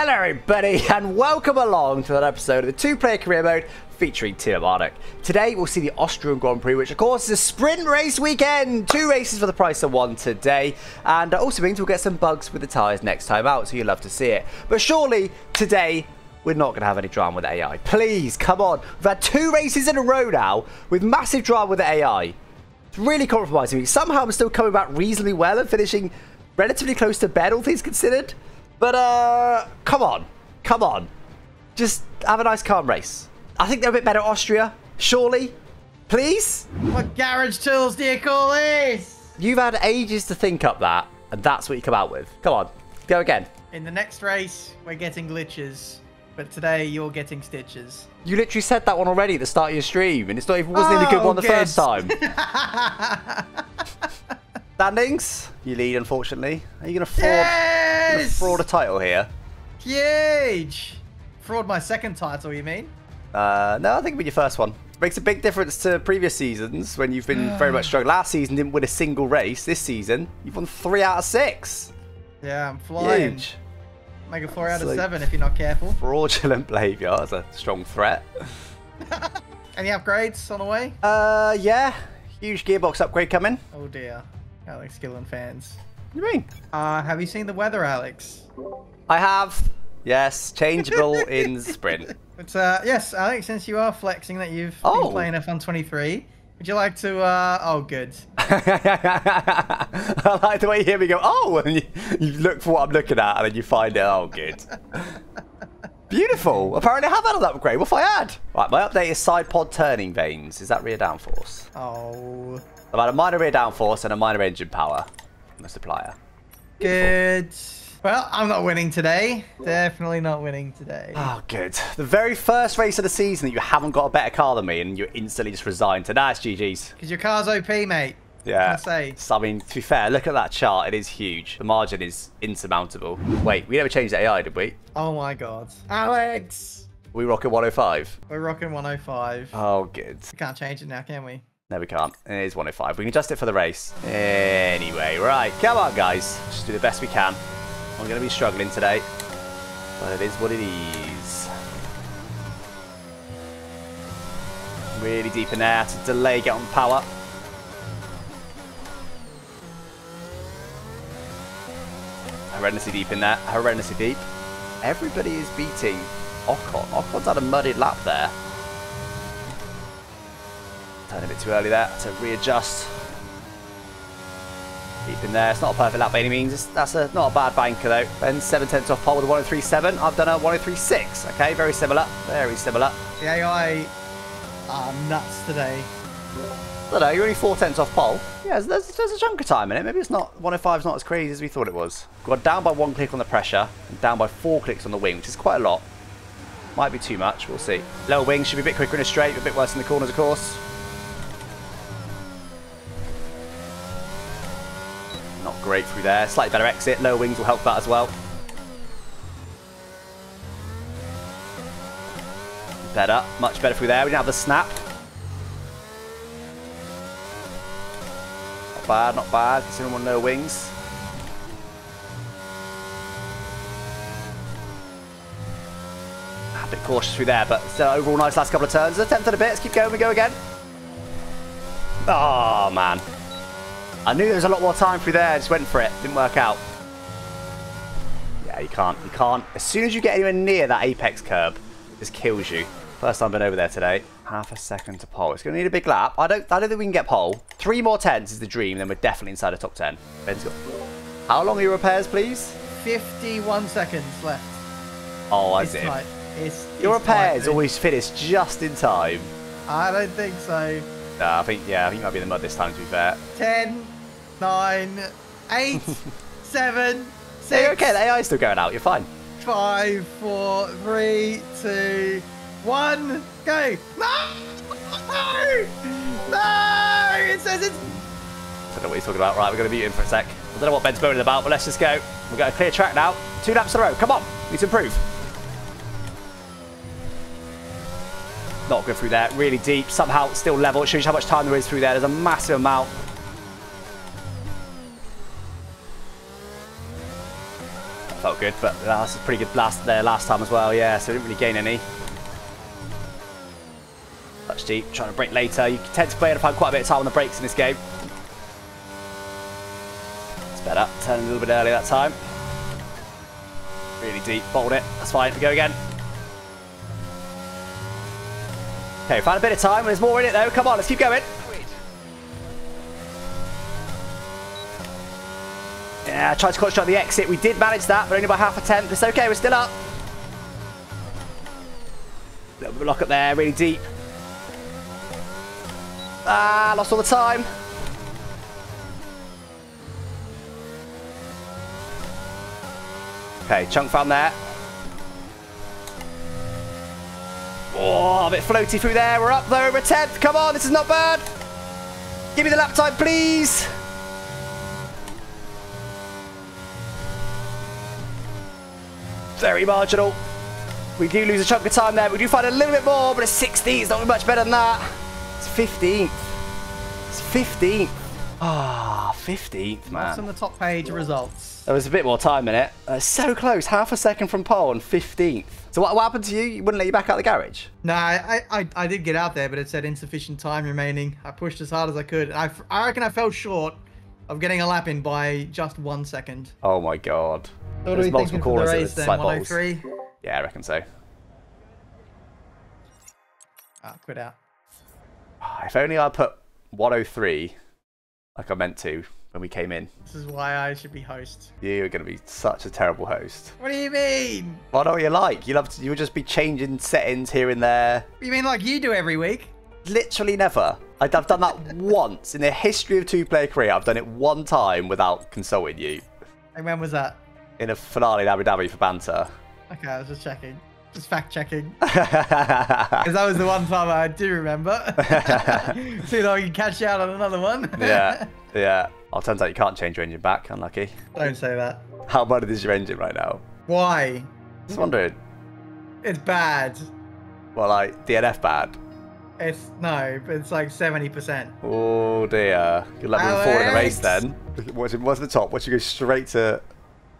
Hello everybody and welcome along to another episode of the two-player career mode featuring Tiametmarduk. Today we'll see the Austrian Grand Prix, which of course is a sprint race weekend. 2 races for the price of 1 today, and that also means we'll get some bugs with the tyres next time out, so you'll love to see it. But surely today we're not going to have any drama with AI. Please, come on. We've had 2 races in a row now with massive drama with the AI. It's really compromising me. Somehow I'm still coming back reasonably well and finishing relatively close to bed, all things considered. But, come on. Just have a nice calm race. I think they're a bit better at Austria, surely. Please? What garage tools do you call this? You've had ages to think up that, and that's what you come out with. Come on, go again. In the next race, we're getting glitches, but today you're getting stitches. You literally said that one already at the start of your stream, and it wasn't even a good one the first time. Standings, you lead, unfortunately. Are you going to fraud a title here? Huge! Fraud my second title, you mean? No, I think it'll be your first one. Makes a big difference to previous seasons when you've been very much struggling. Last season didn't win a single race. This season, you've won 3 out of 6. Yeah, I'm flying. Huge. Make a 4 out of 7 if you're not careful. Fraudulent behaviour. That's a strong threat. Any upgrades on the way? Yeah. Huge gearbox upgrade coming. Oh dear. Alex Gillon fans. What do you mean? Have you seen the weather, Alex? I have. Yes, changeable in sprint. But, yes, Alex, since you are flexing that you've been playing F1 23, would you like to... oh, good. I like the way you hear me go, oh, and you look for what I'm looking at, and then you find it, oh, good. Beautiful. Apparently I have had an upgrade. What if I had? Right, my update is side pod turning vanes. Is that rear downforce? Oh... I've had a minor rear downforce and a minor engine power from the supplier. Good. Well, I'm not winning today. Definitely not winning today. Oh, good. The very first race of the season that you haven't got a better car than me and you're instantly just resigned to that. It's GG's. Because your car's OP, mate. Yeah. Say. So, I mean, to be fair, look at that chart. It is huge. The margin is insurmountable. Wait, we never changed the AI, did we? Oh, my God. Alex! We rocking 105. We're rocking 105. Oh, good. We can't change it now, can we? No, we can't. It is 105. We can adjust it for the race. Anyway, right. Come on, guys. Just do the best we can. I'm going to be struggling today. But it is what it is. Really deep in there to delay, get on power. Horrendously deep in there. Horrendously deep. Everybody is beating Ocon. Ocon's had a muddied lap there. Turn a bit too early there to readjust. Deep in there. It's not a perfect lap by any means. That's not a bad banker though. Ben's 7/10 off pole with a 103.7. I've done a 103.6. Okay, very similar. Very similar. The AI are nuts today. I don't know, you're only 4/10 off pole. Yeah, there's a chunk of time in it. Maybe it's not 105's not as crazy as we thought it was. Got down by 1 click on the pressure and down by 4 clicks on the wing, which is quite a lot. Might be too much, we'll see. Lower wing should be a bit quicker in a straight, but a bit worse in the corners, of course. Not great through there. Slightly better exit. Low wings will help that as well. Better. Much better through there. We didn't have the snap. Not bad, not bad. Considering one low wings. A bit cautious through there, but still overall nice last couple of turns. Attempted a bit. Let's keep going. We go again. Oh, man. I knew there was a lot more time through there. I just went for it. Didn't work out. Yeah, you can't. You can't. As soon as you get anywhere near that apex curb, it just kills you. First time I've been over there today. Half a second to pole. It's going to need a big lap. I don't think we can get pole. 3 more 10s is the dream. Then we're definitely inside the top 10. Ben's got... How long are your repairs, please? 51 seconds left. Oh, I see. Your repairs always finish just in time. I don't think so. Nah, I think you might be in the mud this time, to be fair. 10, 9, 8, 7, 6. Hey, you're okay, the AI's still going out. You're fine. 5, 4, 3, 2, 1, go! No! No! No! It says it's... I don't know what he's talking about. Right, we're going to mute him for a sec. I don't know what Ben's moaning about, but let's just go. We've got a clear track now. 2 laps in a row. Come on. Need to improve. Not good through there. Really deep. Somehow still level. It shows you how much time there is through there. There's a massive amount. felt good, but that was a pretty good blast there last time as well, yeah, so we didn't really gain any. Touch deep, trying to brake later. You tend to play and find quite a bit of time on the brakes in this game. It's better, turn a little bit earlier that time. Really deep, bolt it, that's fine, we go again. Okay, found a bit of time, there's more in it though, come on, let's keep going. Yeah, I tried to concentrate on the exit. We did manage that, but only by half a tenth. It's okay, we're still up. Little bit of lock up there, really deep. Ah, lost all the time. Okay, chunk found there. Oh, a bit floaty through there. We're up though, over a tenth. Come on, this is not bad. Give me the lap time, please. Very marginal. We do lose a chunk of time there. We do find a little bit more, but it's 16th. It's not much better than that. It's 15th. It's 15th. Ah, 15th, man. What's on the top page of results? There was a bit more time in it. So close. Half a second from pole and 15th. So what happened to you? You wouldn't let you back out of the garage? No, I did get out there, but it said insufficient time remaining. I pushed as hard as I could. I reckon I fell short of getting a lap in by just 1 second. Oh, my God. So what are we thinking for the race then, 103? Yeah, I reckon so. Ah, quit out. If only I put 103 like I meant to when we came in. This is why I should be host. You're going to be such a terrible host. What do you mean? I know what you're like. You'll just be changing settings here and there. You mean like you do every week? Literally never. I've done that once. In the history of two-player career, I've done it one time without consulting you. And when was that? In a finale in Abu Dhabi for banter. Okay, I was just checking. Just fact checking. Because that was the one time I do remember. See if I can catch out on another one. Yeah, yeah. Oh, turns out you can't change your engine back. Unlucky. Don't say that. How bad is your engine right now? Why? Just wondering. It's bad. Well, like, DNF bad? It's, no, but it's like 70%. Oh, dear. Good luck moving forward in the race then. What's the top? What's you go straight to...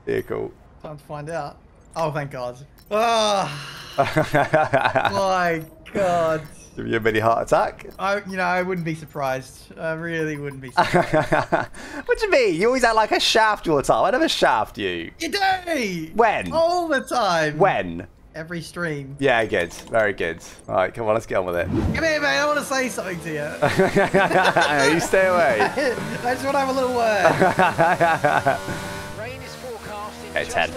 Vehicle. Time to find out. Oh, thank God. Oh, my God. Give you a mini heart attack? I wouldn't be surprised. I really wouldn't be surprised. What do you mean? You always act like I shaft all the time. I never shaft you. You do. When? All the time. When? Every stream. Yeah, good. Very good. All right, come on, let's get on with it. Come here, mate. I want to say something to you. You stay away. I just want to have a little word. 10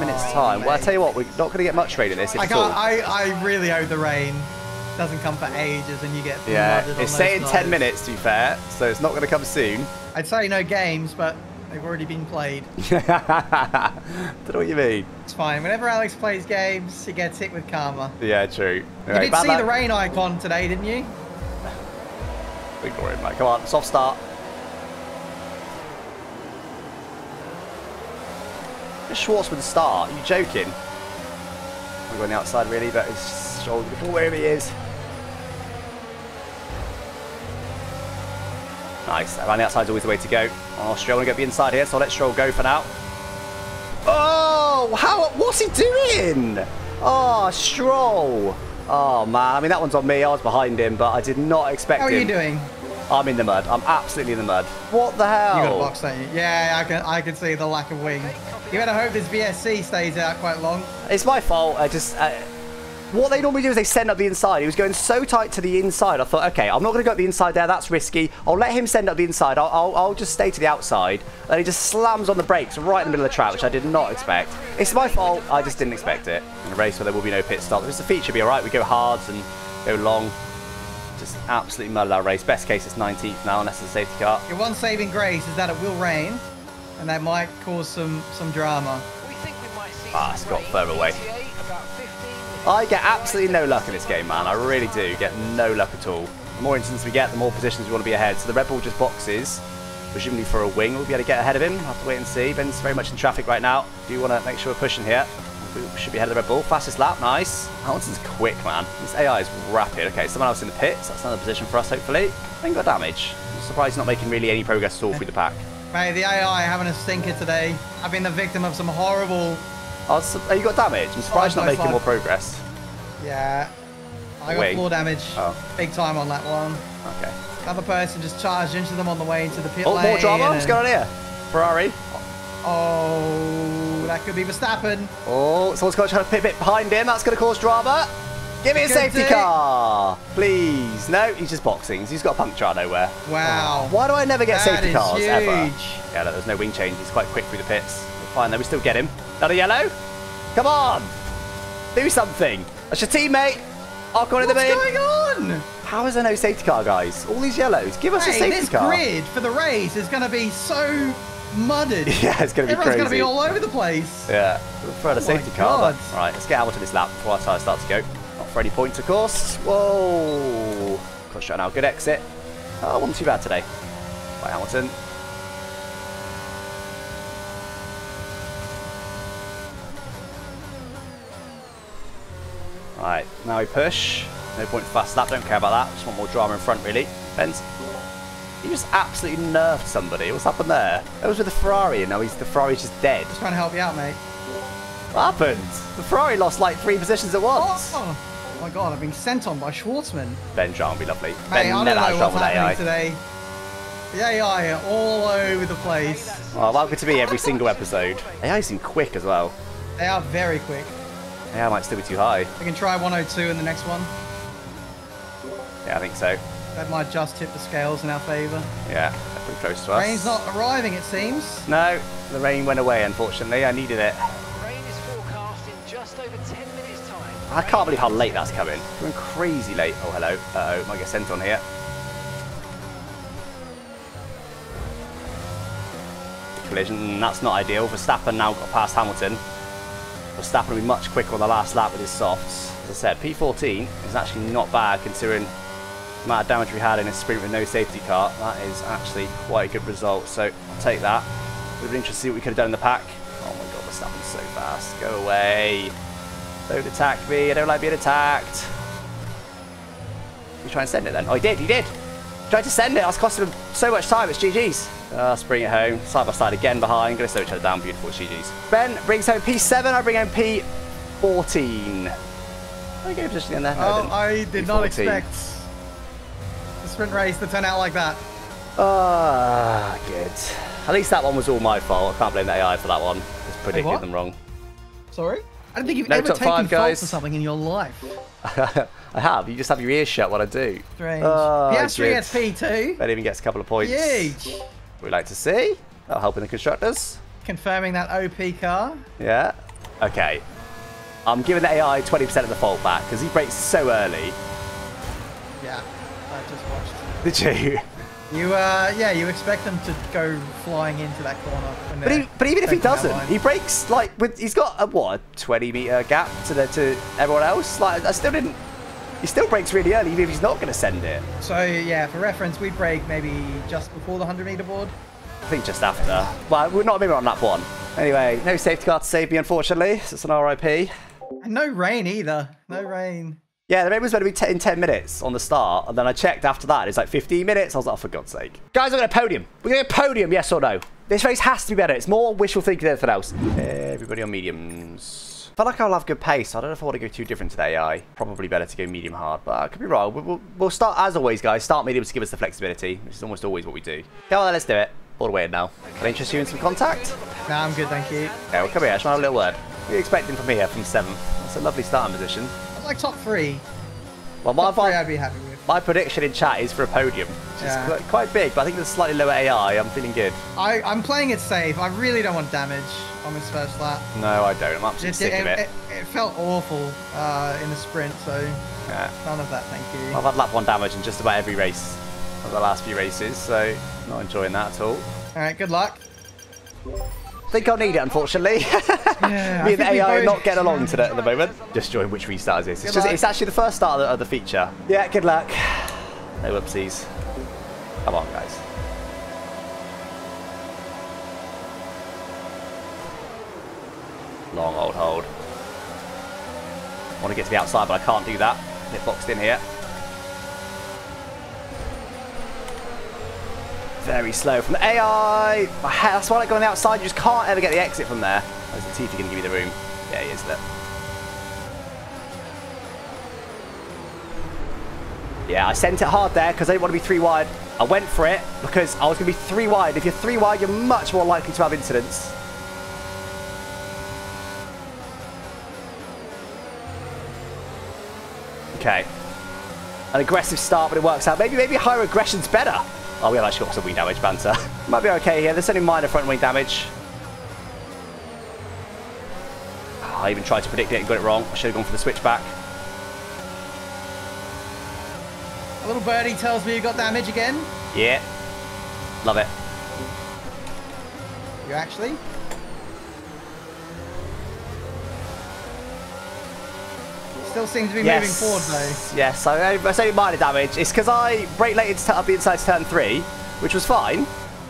minutes time. Well, I tell you what, we're not going to get much rain in this. I really owe the rain. Doesn't come for ages, and you get flooded. It's saying 10 minutes, to be fair, so it's not going to come soon. I'd say no games, but they've already been played. Don't know what you mean. It's fine. Whenever Alex plays games, he gets hit with karma. Yeah, true. Anyway, you did see the rain icon today, didn't you? Ignore it, mate. Come on, soft start. Schwartz with the start. Are you joking? I'm going outside really, but it's Stroll wherever he is. Nice. Around the outside's always the way to go. Oh, Stroll want to get the inside here, so I'll let Stroll go for now. Oh, what's he doing? Oh, Stroll. Oh, man. I mean, that one's on me. I was behind him, but I did not expect him. How are you doing? I'm in the mud. I'm absolutely in the mud. What the hell? You got a box, don't you? Yeah, I can see the lack of wing. You better hope this VSC stays out quite long. It's my fault. I just... what they normally do is they send up the inside. He was going so tight to the inside. I thought, okay, I'm not going to go up the inside there. That's risky. I'll let him send up the inside. I'll just stay to the outside. And he just slams on the brakes right in the middle of the track, which I did not expect. It's my fault. I just didn't expect it. In a race where there will be no pit stop. If it's a feature, it'll be all right. We go hard and go long. Just absolutely muddled our race. Best case, it's 19th now, unless it's a safety car. Your one saving grace is that it will rain, and that might cause some drama. We think we might see it's got further away. I get absolutely no luck in this game, man. I really do get no luck at all. The more incidents we get, the more positions we want to be ahead. So the Red Bull just boxes, presumably for a wing. We'll be able to get ahead of him. I'll have to wait and see. Ben's very much in traffic right now. Do you want to make sure we're pushing here? We should be ahead of the Red Bull. Fastest lap, nice. Hamilton's quick, man. This AI is rapid. Okay, someone else in the pits. That's another position for us, hopefully. Then got damage. I'm surprised he's not making really any progress at all through the pack. Mate, the AI having a stinker today. I've been the victim of some horrible... Oh, you got damage. I'm surprised you're not making more progress. Yeah. I got floor damage. Oh. Big time on that one. Okay. Another person just charged into them on the way into the pit lane. Oh, more drama? What's going on here? Ferrari. Oh, that could be Verstappen. Oh, someone's got to try to pit behind him. That's going to cause drama. Give me a safety car, please. No, he's just boxing. He's got a puncture out of nowhere. Wow. Oh, why do I never get safety cars ever? Yeah, no, there's no wing change. He's quite quick through the pits. Fine, though, we still get him. Another yellow? Come on. Do something. That's your teammate. I'll go in the main. What's going on? How is there no safety car, guys? All these yellows. Give us a safety car. This grid for the race is going to be so mudded. Yeah, it's going to be crazy. Everyone's going to be all over the place. Yeah. We'll throw a safety car. But, right, let's get Hamilton this lap before our tyre starts to go. Not for any points, of course. Whoa. Got shot now. Good exit. Oh, wasn't too bad today. Right, Hamilton. Right, now we push. No point for fast lap, don't care about that. Just want more drama in front, really. Benz, he just absolutely nerfed somebody. What's happened there? That was with the Ferrari, and now the Ferrari's just dead. Just trying to help you out, mate. What happened? The Ferrari lost like 3 positions at once. Oh, oh my god, I'm being sent on by Schwartzman. Benjamin would be lovely. Mate, I don't know what's happening today. The AI are all over the place. Well, welcome to me every single episode. AI seem quick as well. They are very quick. Yeah, I might still be too high. We can try 102 in the next one. Yeah, I think so. That might just tip the scales in our favour. Yeah, they're pretty close to us. Rain's not arriving, it seems. No, the rain went away, unfortunately. I needed it. Rain is forecast in just over 10 minutes' time. I can't believe how late that's coming. It's going crazy late. Oh, hello. Uh-oh, might get sent on here. Collision, that's not ideal. Verstappen now got past Hamilton. Verstappen will be much quicker on the last lap with his softs. As I said, P14 is actually not bad considering the amount of damage we had in a sprint with no safety car. That is actually quite a good result, so I'll take that. It would be interesting to see what we could have done in the pack. Oh my god, Verstappen's so fast. Go away. Don't attack me. I don't like being attacked. You try and send it then. Oh, he did. He did. He tried to send it. That's costing him so much time. It's GG's. Let's bring it home. Side by side again behind. Going to slow each other down. Beautiful. GG's. Ben brings home P7. I bring home P14. I gave a position in there. No, I did not expect the sprint race to turn out like that. Ah, good. At least that one was all my fault. I can't blame the AI for that one. It's predicting them wrong. Sorry? I don't think you've ever taken fault for something in your life. I have. You just have your ears shut when I do. Strange. Oh, Piastri gets P2. That even gets a couple of points. Huge. We like to see. That'll help in the constructors. Confirming that OP car. Yeah. Okay. I'm giving the AI 20% of the fault back because he brakes so early. Yeah. I just watched. Did you? Yeah, you expect them to go flying into that corner. But even if he doesn't, he breaks like he's got a what, a 20-meter gap to everyone else. Like I still didn't. He still breaks really early, even if he's not going to send it. So yeah, for reference, we break maybe just before the 100-meter board. I think just after. Well, we're not maybe on that one. Anyway, no safety car to save me, unfortunately. So it's an RIP. And no rain either. No rain. Yeah, the rain was going to be in 10 minutes on the start, and then I checked after that. It's like 15 minutes. I was like, oh, for God's sake. Guys, I'm going to podium. We're going to podium, yes or no? This race has to be better. It's more wishful thinking than anything else. Everybody on mediums. I feel like I'll have good pace. I don't know if I want to go too different today, AI. Probably better to go medium hard, but I could be wrong. We'll start, as always, guys. Start mediums to give us the flexibility, which is almost always what we do. Come on, let's do it. All the way in now. Can I interest you in some contact? Nah, I'm good, thank you. Yeah, well, come here. I just want to have a little word. What are you expecting from me here from 7th? That's a lovely starting position. Like top 3. Well, top 3 I'd be happy with. My prediction in chat is for a podium, which is quite big, but I think there's slightly lower AI. I'm feeling good. I'm playing it safe. I really don't want damage on this first lap. No, I don't. I'm absolutely sick of it. It felt awful in the sprint, so none of that, thank you. I've had lap 1 damage in just about every race of the last few races, so not enjoying that at all. All right, good luck. I think I'll need it, unfortunately. Yeah, me and the AI not getting along today at the moment. Just join which restart is. It's actually the first start of the feature. Yeah, good luck. No whoopsies. Come on, guys. Long old hold. I want to get to the outside, but I can't do that. Get boxed in here. Very slow from the AI. That's why I like going on the outside. You just can't ever get the exit from there. Oh, is Latifi going to give you the room? Yeah, he is there. Yeah, I sent it hard there because I didn't want to be three wide. I went for it because I was going to be three wide. If you're three wide, you're much more likely to have incidents. Okay. An aggressive start, but it works out. Maybe higher aggression's better. Oh, we have actually got some wing damage banter. Might be okay here. There's only minor front wing damage. Oh, I even tried to predict it and got it wrong. I should have gone for the switchback. A little birdie tells me you got damage again. Yeah. Love it. You actually? Still seems to be yes. Moving forward though. Yes, I say minor damage. It's because I brake late up the inside to turn 3, which was fine.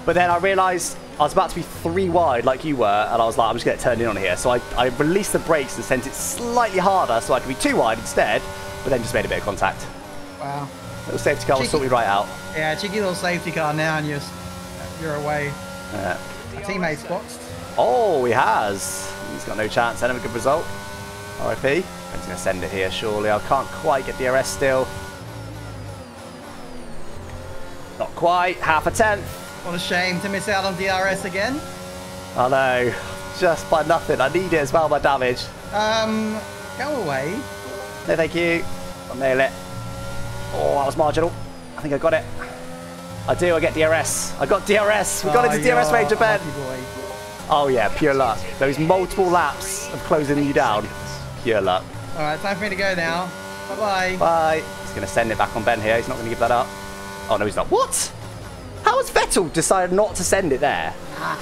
But then I realised I was about to be 3 wide like you were, and I was like, I'm just going to turn in on here. So I released the brakes and sent it slightly harder so I could be 2 wide instead, but then just made a bit of contact. Wow. Little safety car will sort me right out. Yeah, cheeky little safety car now, and you're away. Yeah. Our teammate's boxed. Oh, he has. He's got no chance. Then have a good result. RIP. I'm just going to send it here, surely. I can't quite get the DRS still. Not quite. Half a tenth. What a shame to miss out on DRS again. I know. Just by nothing. I need it as well by damage. Go away. No, thank you. I'll nail it. Oh, that was marginal. I think I got it. I do. I get DRS. I got DRS. We got into DRS range, Ben. Oh, yeah. Pure luck. Those multiple laps of closing you down. Pure luck. All right, time for me to go now. Bye-bye. Bye. He's going to send it back on Ben here. He's not going to give that up. Oh, no, he's not. What? How has Vettel decided not to send it there? Ah,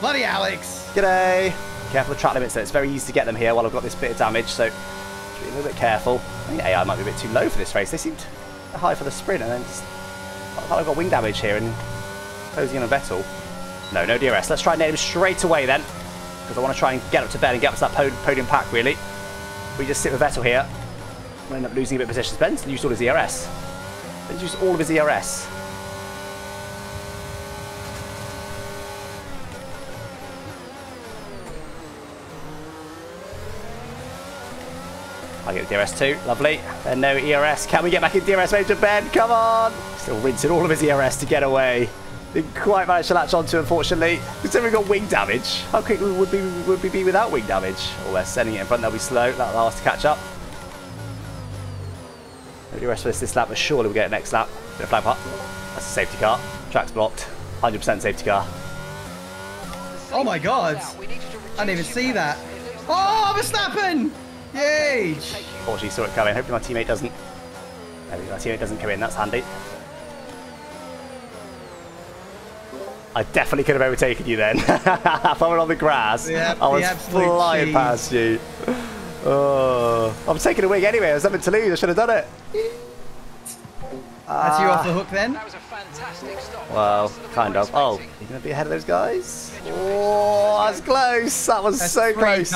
bloody Alex. G'day. Careful of track limits, though. It's very easy to get them here while I've got this bit of damage, so be a little bit careful. I think AI might be a bit too low for this race. They seemed high for the sprint, and then just... I thought I've got wing damage here and closing in on Vettel. No, no DRS. Let's try and nail him straight away, then, because I want to try and get up to Ben and get up to that podium pack, really. We just sit with Vettel here. We'll end up losing a bit of position. Ben's used all his ERS. Ben's used all of his ERS. I get the DRS too. Lovely. And no ERS. Can we get back in DRS range of Ben? Come on! Still rinsing all of his ERS to get away. Didn't quite manage to latch onto, unfortunately. Considering we got wing damage, how quick would we be without wing damage? Oh, they're sending it in front. They'll be slow. That'll allow us to catch up. Nobody rest for this lap, but surely we'll get it next lap. Bit of flag part. That's a safety car. Track's blocked. 100% safety car. Oh my god! I didn't even see that. Oh, Verstappen! Yay! Oh, she saw it coming. Hopefully my teammate doesn't. Hopefully my teammate doesn't come in. That's handy. I definitely could have overtaken you then. If I were on the grass, yep, I was flying past you. Oh, I'm taking a wing anyway. It was something to lose. I should have done it. That's you off the hook then? That was a fantastic stop. Well, kind of. Oh, you're going to be ahead of those guys? Oh, that's close. That was so close.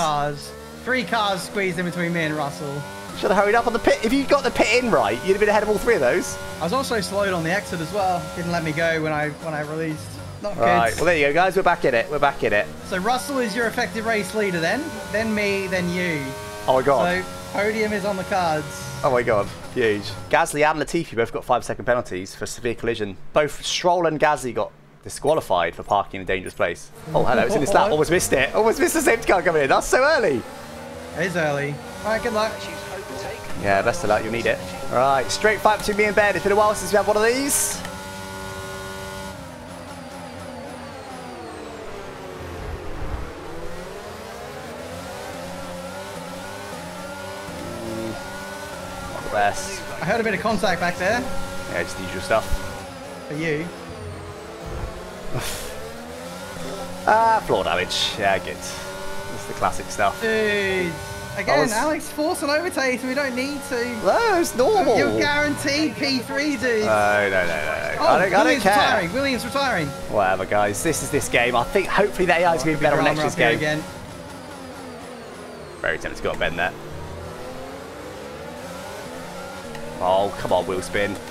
Three cars squeezed in between me and Russell. Should have hurried up on the pit. If you got the pit in right, you'd have been ahead of all three of those. I was also slowed on the exit as well. Didn't let me go when I released. Not right, good. Well there you go guys, we're back in it, we're back in it. So Russell is your effective race leader then me, then you. Oh my god. So podium is on the cards. Oh my god, huge. Gasly and Latifi both got 5-second penalties for severe collision. Both Stroll and Gasly got disqualified for parking in a dangerous place. Oh hello, it's in this lap, almost missed it. Almost missed the safety car coming in, that's so early. It is early. Alright, good luck. Yeah, best of luck, you'll need it. Alright, straight fight between me and Ben. It's been a while since we had one of these. I heard a bit of contact back there. Yeah, just the usual stuff. For you. Floor damage. Yeah, good. That's the classic stuff. Dude. Again, Alex, force an overtake. We don't need to. No, it's normal. You're guaranteed P3, dude. No. Oh, I don't care. Retiring. Williams retiring. Whatever, guys. This is this game. I think hopefully the AI's going to be better next year's game. Again. Very tempted to go up Ben there. Oh, come on, wheel spin. DRS has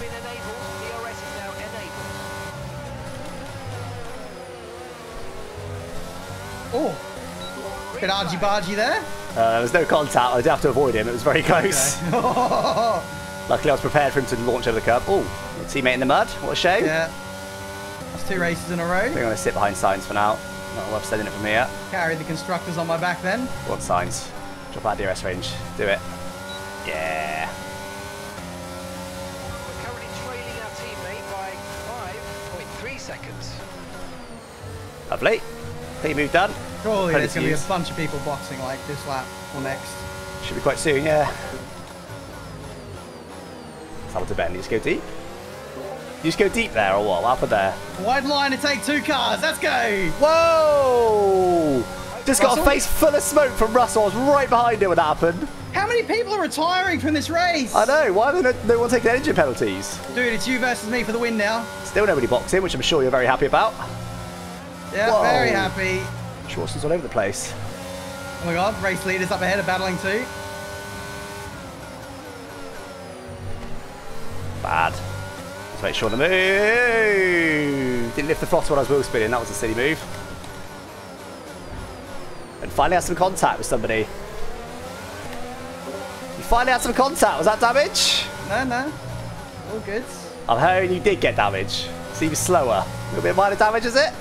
been enabled. DRS is now enabled. Oh, bit argy-bargy there. There was no contact. I did have to avoid him. It was very close. Okay. Luckily, I was prepared for him to launch over the curb. Oh, teammate in the mud. What a shame. Yeah. That's two races in a row. I think I'm going to sit behind Sainz for now. Not worth sending it from here. Carry the constructors on my back then. Go on, Sainz. Drop out of DRS range. Do it. Yeah. We're currently trailing our teammate by 5.3 seconds. Lovely. Clean move done. Surely there's going to be a bunch of people boxing like this lap or next. Should be quite soon, yeah. Hamilton better needs to go deep. You just go deep there or what? Up or there? Wide line to take two cars. Let's go. Whoa. Just got a face full of smoke from Russell. I was right behind it when that happened. How many people are retiring from this race? I know. Why are they no one taking engine penalties? Dude, it's you versus me for the win now. Still nobody boxing, which I'm sure you're very happy about. Yeah, whoa. Very happy. Schwartz is all over the place. Oh my God, race leaders up ahead are battling too. Bad. Let's make sure the move. Didn't lift the throttle when I was wheel spinning. That was a silly move. And finally had some contact with somebody. You finally had some contact. Was that damage? No, no. All good. I'm hoping you did get damage. Seems slower. A little bit of minor damage, is it?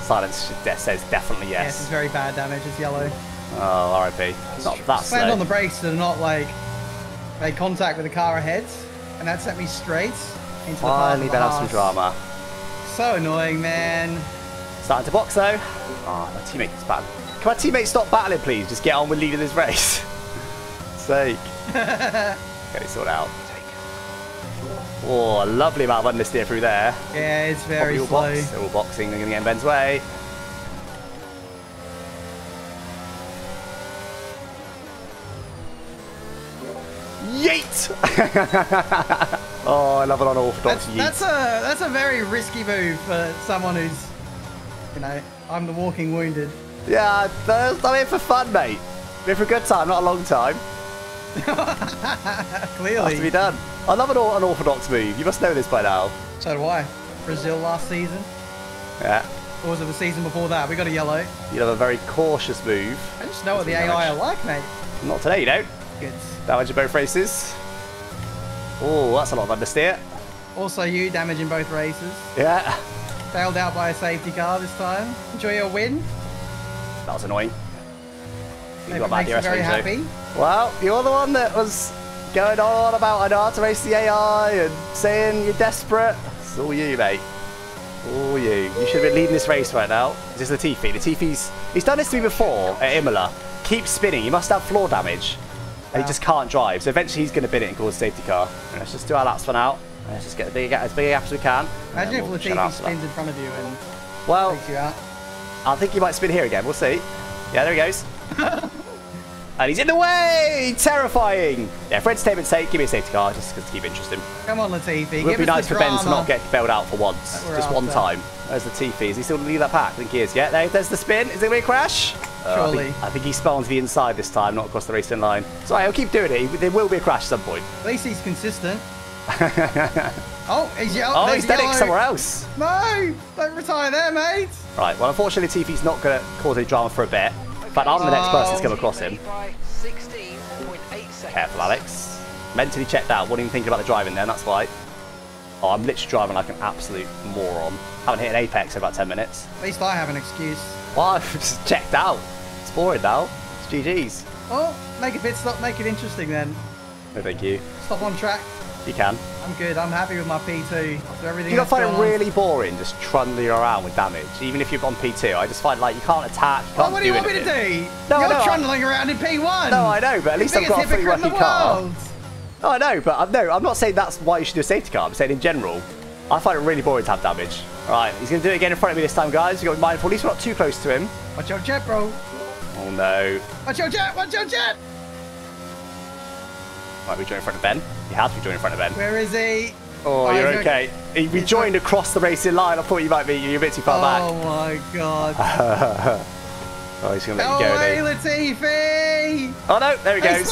Silence says definitely yes. Yes, it's very bad damage. It's yellow. Oh, RIP. Not that slow. Slammed on the brakes and not like made contact with the car ahead, and that sent me straight into finally the been house. Have some drama. So annoying, man. Starting to box though. Ah, oh, my teammate is bad. Can my teammate stop battling, please? Just get on with leading this race. Sake. Okay, sort out. Oh, a lovely amount of understeer through there. Yeah, it's very slow. Box. They're all boxing. They're going to get in Ben's way. Yeet! Oh, I love it on orthodox yeet. That's a very risky move for someone who's, you know, I'm the walking wounded. Yeah, I'm here for fun, mate. I'm here for a good time, not a long time. Clearly. Has to be done. I love an unorthodox move. You must know this by now. So do I. Brazil last season. Yeah. Or was it the season before that? We got a yellow. You'd have a very cautious move. I just know what the AI are like, mate. Not today, you don't. Good. Damage in both races. Oh, that's a lot of understeer. Also, you damage in both races. Yeah. Failed out by a safety car this time. Enjoy your win. That was annoying. You got back here, very happy. Well, you're the one that was going on about I know how to race the AI and saying you're desperate. It's all you, mate. All you. You should have been leading this race right now. This is Latifi. Latifi's... He's done this to me before at Imola. Keeps spinning. He must have floor damage. And he just can't drive. So eventually he's going to bin it and cause a safety car. And let's just do our laps for now. And let's just get as big a gap as we can. Imagine if Latifi spins in front of you and takes you out. I think he might spin here again. We'll see. Yeah, there he goes. And he's in the way! Terrifying! Yeah, for entertainment's sake, give me a safety car just to keep interesting. Come on, Latifi. It would be nice for Ben to not get bailed out for once. Just one time. There's Latifi. Is he still leading that pack? I think he is. Yeah, there's the spin. Is it going to be a crash? Surely. I think he spun to the inside this time, not across the racing line. Sorry, he'll keep doing it. There will be a crash at some point. At least he's consistent. Oh, he's deading somewhere else. No! Don't retire there, mate! Right, well, unfortunately, Latifi's not going to cause any drama for a bit. But I'm the next person that's come across him. Careful, Alex. Mentally checked out. Wasn't even thinking about the driving then, that's why. Oh, I'm literally driving like an absolute moron. Haven't hit an apex in about 10 minutes. At least I have an excuse. Well, I've just checked out. It's boring now. It's GG's. Well, make a pit stop. Make it interesting then. No, thank you. Stop on track. You can. I'm good. I'm happy with my P2. So everything you gotta find it really boring just trundling around with damage. Even if you're on P2, I just find like you can't attack. You can't what do you want me to do? No, you're trundling around in P1. No, I know, but at least I've got a pretty lucky car. No, I know, but no, I'm not saying that's why you should do a safety car. I'm saying in general, I find it really boring to have damage. All right, he's gonna do it again in front of me this time, guys. You got to be mindful. At least we're not too close to him. Watch your jet, bro. Oh no. Watch your jet. Watch your jet. Right, we joined in front of Ben. He has to be joined in front of Ben. Where is he? Oh, you're okay. We joined across the racing line. I thought you might be. You're a bit too far back. Oh my God. Oh, he's going to let you go. Hey, Latifi! Oh no, there he goes.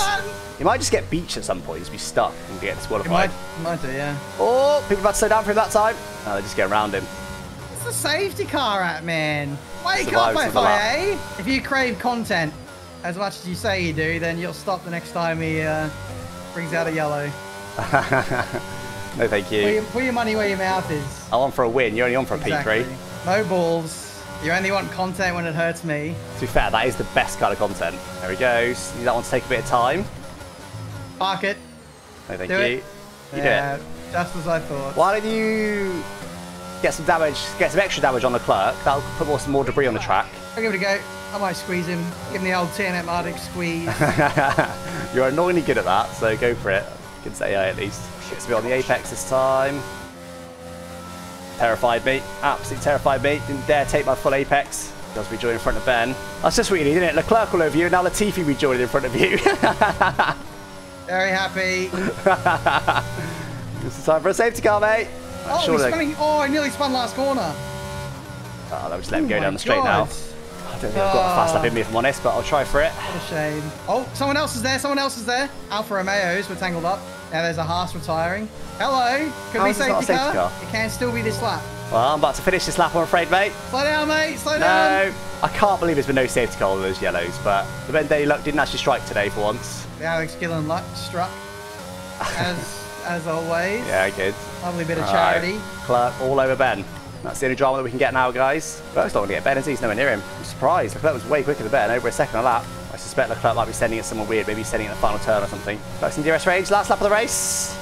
He might just get beached at some point. He's be stuck and get disqualified. Might do, yeah. Oh, people about to slow down for him that time. No, they just get around him. What's the safety car at, man? Wake up, FIA! If you crave content as much as you say you do, then you'll stop the next time he brings out a yellow. No, thank you. Put your money where your mouth is. I'm on for a win. You're only on for a P3. No balls. You only want content when it hurts me. To be fair, that is the best kind of content. There we go. That one's take a bit of time. Park it. No, thank you. You do it. Just as I thought. Why don't you get some damage, get some extra damage on the Leclerc? That'll put more, some more debris on the track. I'll give it a go. I might squeeze him. Give him the old Tiametmarduk squeeze. You're annoyingly good at that, so go for it. You can say AI at least. Gets me on the apex this time. Terrified me. Absolutely terrified me. Didn't dare take my full apex. Does rejoin in front of Ben. That's just what you need, isn't it? Leclerc all over you, and now Latifi rejoined in front of you. Very happy. This is time for a safety car, mate. Oh, I nearly spun last corner. Oh, that was let him go down the straight now. I don't think I've got a fast lap in me, if I'm honest, but I'll try for it. What a shame. Oh, someone else is there. Someone else is there. Alfa Romeos were tangled up. Now there's a Haas retiring. Hello. Could be safety car. It can still be this lap. Well, I'm about to finish this lap, I'm afraid, mate. Slow down, mate. Slow down. No. I can't believe there's been no safety car on those yellows, but the Ben Daily Luck didn't actually strike today for once. The Alex Gillon Luck struck, as always. Yeah, good. Lovely bit of charity. Leclerc all over Ben. That's the only drama that we can get now, guys. Leclerc's not going to get Ben, is he? He's nowhere near him. I'm surprised. Leclerc was way quicker than Ben, over a second a lap. I suspect Leclerc might be sending it somewhere weird, maybe sending it in the final turn or something. Leclerc's in DRS range, last lap of the race.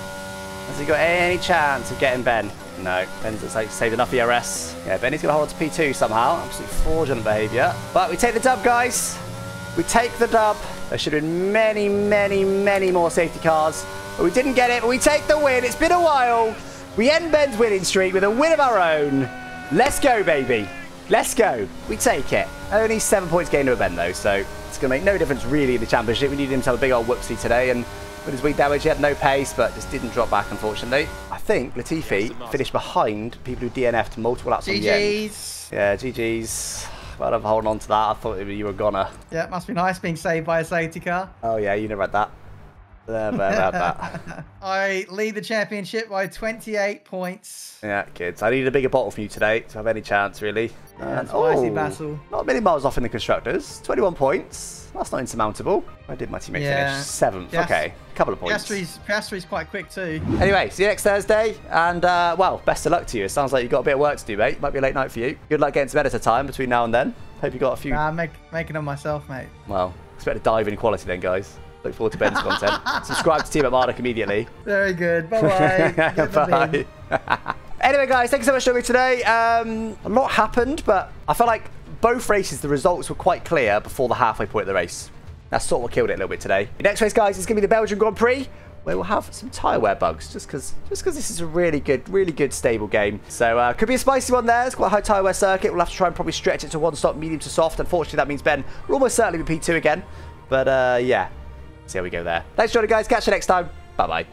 Has he got any chance of getting Ben? No, Ben's saved enough DRS. Yeah, Ben's going to hold on to P2 somehow. Absolutely fraudulent behaviour. But we take the dub, guys. We take the dub. There should have been many, many, many more safety cars. But we didn't get it, but we take the win. It's been a while. We end Ben's winning streak with a win of our own. Let's go, baby. Let's go. We take it. Only 7 points gained to a Ben, though, so it's going to make no difference, really, in the championship. We needed him to have a big old whoopsie today, and with his weak damage, he had no pace, but just didn't drop back, unfortunately. I think Latifi finished behind people who DNF'd multiple laps on the end. Yeah, GG's. Well, I'm holding on to that. I thought you were gonna. Yeah, it must be nice being saved by a safety car. Oh, yeah, you never had that. I lead the championship by 28 points. Yeah, kids. I need a bigger bottle from you today to have any chance, really. Yeah, and, not many miles off in the constructors. 21 points. That's not insurmountable. I did my teammate finish 7th. Okay, a couple of points. Piastri's quite quick too. Anyway, see you next Thursday. And, well, best of luck to you. It sounds like you've got a bit of work to do, mate. Might be a late night for you. Good luck getting some editor time between now and then. Hope you got a few... Nah, making them myself, mate. Well, expect a dive in quality then, guys. Look forward to Ben's content. Subscribe to Tiametmarduk immediately. Very good. Bye-bye. Bye. Anyway, guys, thank you so much for joining me today. A lot happened, but I felt like both races, the results were quite clear before the halfway point of the race. That's sort of what killed it a little bit today. The next race, guys, is going to be the Belgian Grand Prix, where we'll have some tyre wear bugs, just because this is a really good stable game. So could be a spicy one there. It's quite a high tyre wear circuit. We'll have to try and probably stretch it to one stop, medium to soft. Unfortunately, that means Ben will almost certainly be P2 again. But yeah. See how we go there. Thanks for joining, guys. Catch you next time. Bye-bye.